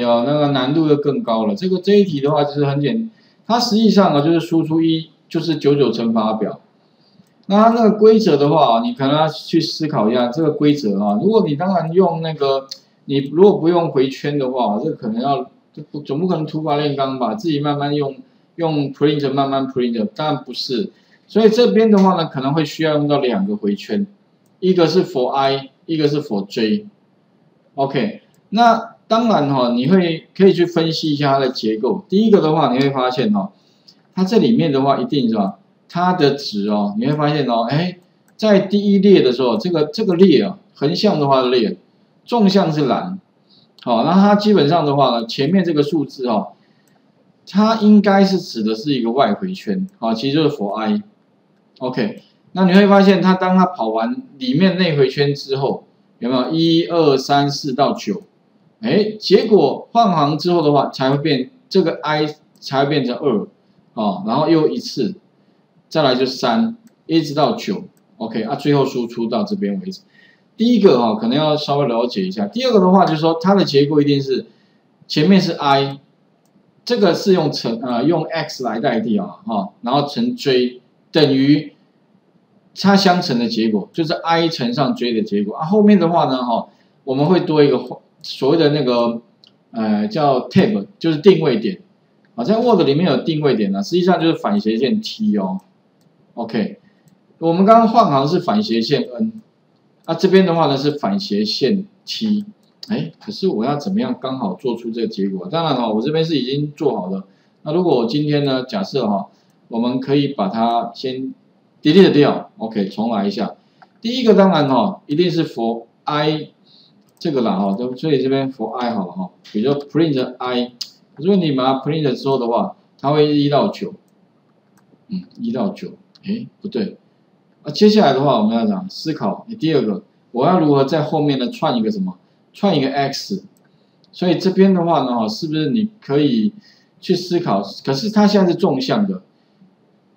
有那个难度就更高了。这一题的话就是很简单，它实际上啊就是输出一就是99乘法表。那它那个规则的话啊，你可能要去思考一下这个规则啊。如果你当然用那个，你如果不用回圈的话，这可能要总不可能突发炼钢吧，自己慢慢用 print 慢慢 print， 当然不是。所以这边的话呢，可能会需要用到两个回圈，一个是 for i， 一个是 for j。OK， 那当然哈、哦，你可以去分析一下它的结构。第一个的话，你会发现哦，它这里面的话一定是吧，它的值哦，你会发现哦，哎，在第一列的时候，这个列啊，横向的话的列，纵向是蓝。好、哦，那它基本上的话呢，前面这个数字哦，它应该是指的是一个外回圈，好、哦，其实就是 for i。OK， 那你会发现它当它跑完里面内回圈之后。有没有1、2、3、4到9？哎，结果换行之后的话，才会变这个 i 才会变成2哦，然后又一次，再来就3，一直到9。OK 啊，最后输出到这边为止。第一个哦，可能要稍微了解一下。第二个的话，就是说它的结构一定是前面是 i， 这个是用用 x 来代替啊哈、哦，然后乘 j 等于。它相乘的结果就是 i 乘上 j 的结果啊。后面的话呢，哈，我们会多一个所谓的那个叫 tab， 就是定位点啊。在 Word 里面有定位点呢、啊，实际上就是反斜线 t 哦。OK， 我们刚刚换行是反斜线 n， 啊这边的话呢是反斜线 t。哎，可是我要怎么样刚好做出这个结果？当然哈、哦，我这边是已经做好了。那如果我今天呢，假设哈、哦，我们可以把它先。delete 掉 ，OK， 重来一下。第一个当然哈、哦，一定是 for i 这个啦哈，所以这边 for i 好了哈。比如说 print i， 如果你把它 print 之后的话，它会1到9，嗯，1到9，哎，不对。啊，接下来的话我们要讲思考，第二个我要如何在后面呢串一个什么？串一个 x。所以这边的话呢，是不是你可以去思考？可是它现在是纵向的。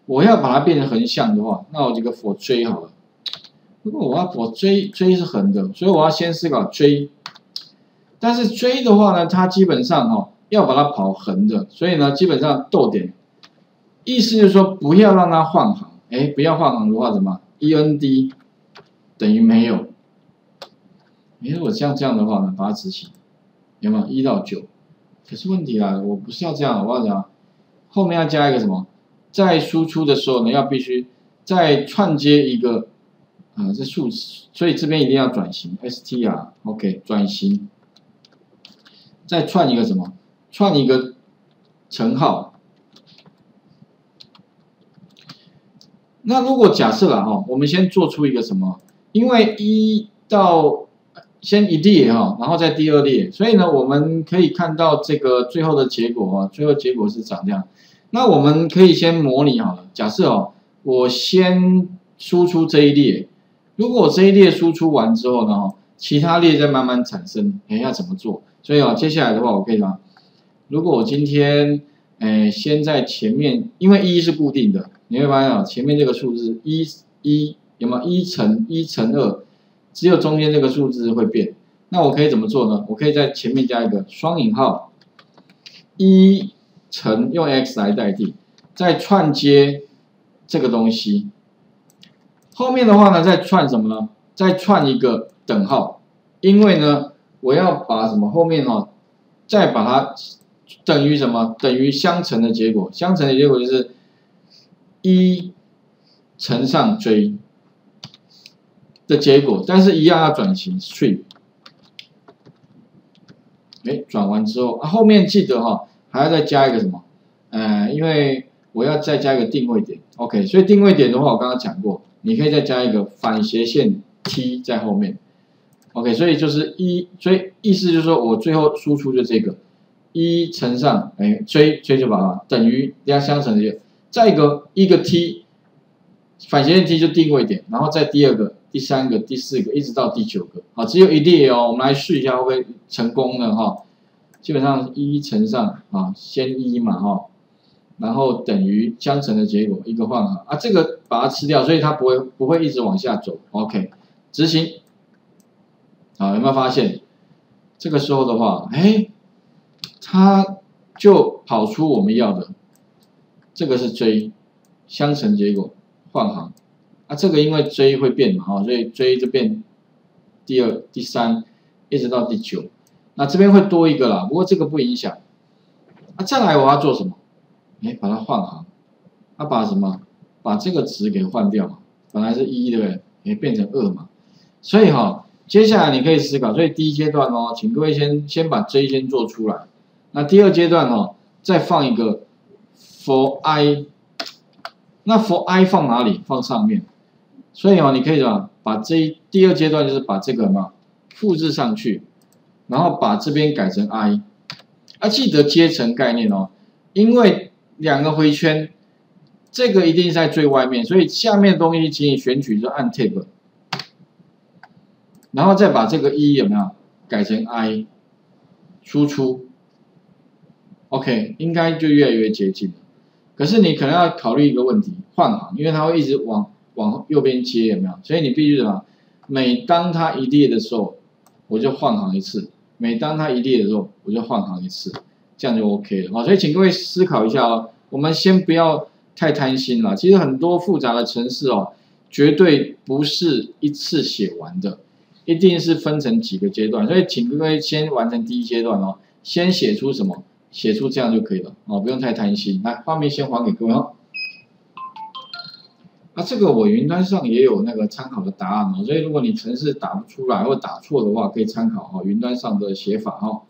我要把它变成横向的话，那我这个 for j 好了。如果我要 for j 是横的，所以我要先思考 j。但是 j 的话呢，它基本上哈、哦、要把它跑横的，所以呢基本上逗点，意思就是说不要让它换行。哎，不要换行的话怎么 ？end 等于没有。哎，如果这样的话呢，把它执行，有没有1到9？可是问题来了，我不是要这样，我要讲后面要加一个什么？在输出的时候呢，要必须再串接一个这数值，所以这边一定要转型 ，str OK 转型，再串一个什么？串一个乘号。那如果假设啦哈，我们先做出一个什么？因为先一列哈，然后再第二列，所以呢，我们可以看到这个最后的结果啊，最后结果是长这样。那我们可以先模拟好了，假设哦，我先输出这一列，如果我这一列输出完之后呢，其他列再慢慢产生，哎，要怎么做？所以啊、哦，接下来的话，我可以把，如果我今天，哎，先在前面，因为1是固定的，你会发现啊，前面这个数字1有没有1乘2，只有中间这个数字会变。那我可以怎么做呢？我可以在前面加一个双引号1。乘用 x 来代替，再串接这个东西。后面的话呢，再串什么呢？再串一个等号，因为呢，我要把什么后面哦，再把它等于什么？等于相乘的结果。相乘的结果就是1乘上 j 的结果，但是一样要转型 string。哎，转完之后啊，后面记得哈、哦。还要再加一个什么？因为我要再加一个定位点 ，OK， 所以定位点的话，我刚刚讲过，你可以再加一个反斜线 t 在后面 ，OK， 所以就是所以意思就是说我最后输出就这个1乘上j 就把它等于加相乘的，再一个 t 反斜线 t 就定位点，然后再第二个、第三个、第四个，一直到第9个，好，只有一列哦，我们来试一下会不会成功呢？哈。基本上1乘上啊，先1嘛哈，然后等于相乘的结果一个换行啊，这个把它吃掉，所以它不会一直往下走。OK， 执行，啊有没有发现？这个时候的话，哎，它就跑出我们要的，这个是J，相乘结果换行，啊，这个因为J会变嘛，所以J这边第二、第三一直到第九，那这边会多一个啦，不过这个不影响。啊，再来我要做什么？哎，把它换行，啊，把什么？把这个值给换掉嘛，本来是一对不对？也变成2嘛，所以哈、哦，接下来你可以思考，所以第一阶段哦，请各位先把J先做出来，那第二阶段哦，再放一个 for i。 那 for i 放哪里？放上面，所以哦，你可以什么？把这第二阶段就是把这个嘛复制上去，然后把这边改成 i， 啊，记得阶乘概念哦，因为两个回圈，这个一定是在最外面，所以下面的东西请你选取就按 Tab， 然后再把这个一有没有改成 i， 输出 ，OK， 应该就越来越接近了。 可是你可能要考虑一个问题，换行，因为它会一直往右边接，有没有？所以你必须什么？每当它一列的时候，我就换行一次；每当它一列的时候，我就换行一次，这样就 OK 了啊！所以请各位思考一下哦，我们先不要太贪心了。其实很多复杂的程式哦，绝对不是一次写完的，一定是分成几个阶段。所以请各位先完成第一阶段哦，先写出什么？ 写出这样就可以了哦，不用太贪心。来，画面先还给各位哦。那、啊、这个我云端上也有那个参考的答案哦，所以如果你程式打不出来或打错的话，可以参考哦云端上的写法哦。